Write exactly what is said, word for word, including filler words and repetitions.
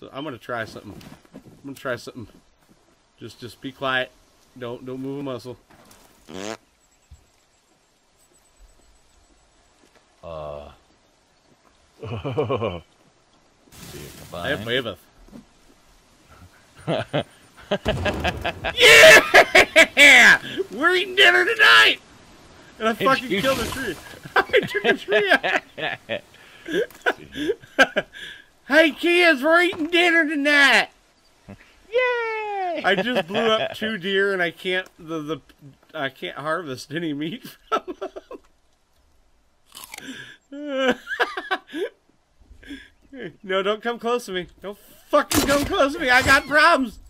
So I'm gonna try something. I'm gonna try something. Just, just be quiet. Don't, don't move a muscle. Uh. Oh. I have waveth. Yeah! We're eating dinner tonight! And I Did fucking you... killed a tree. I took a tree out. Hey kids, we're eating dinner tonight! Yay! I just blew up two deer and I can't the, the I can't harvest any meat from them. No, don't come close to me. Don't fucking come close to me. I got problems.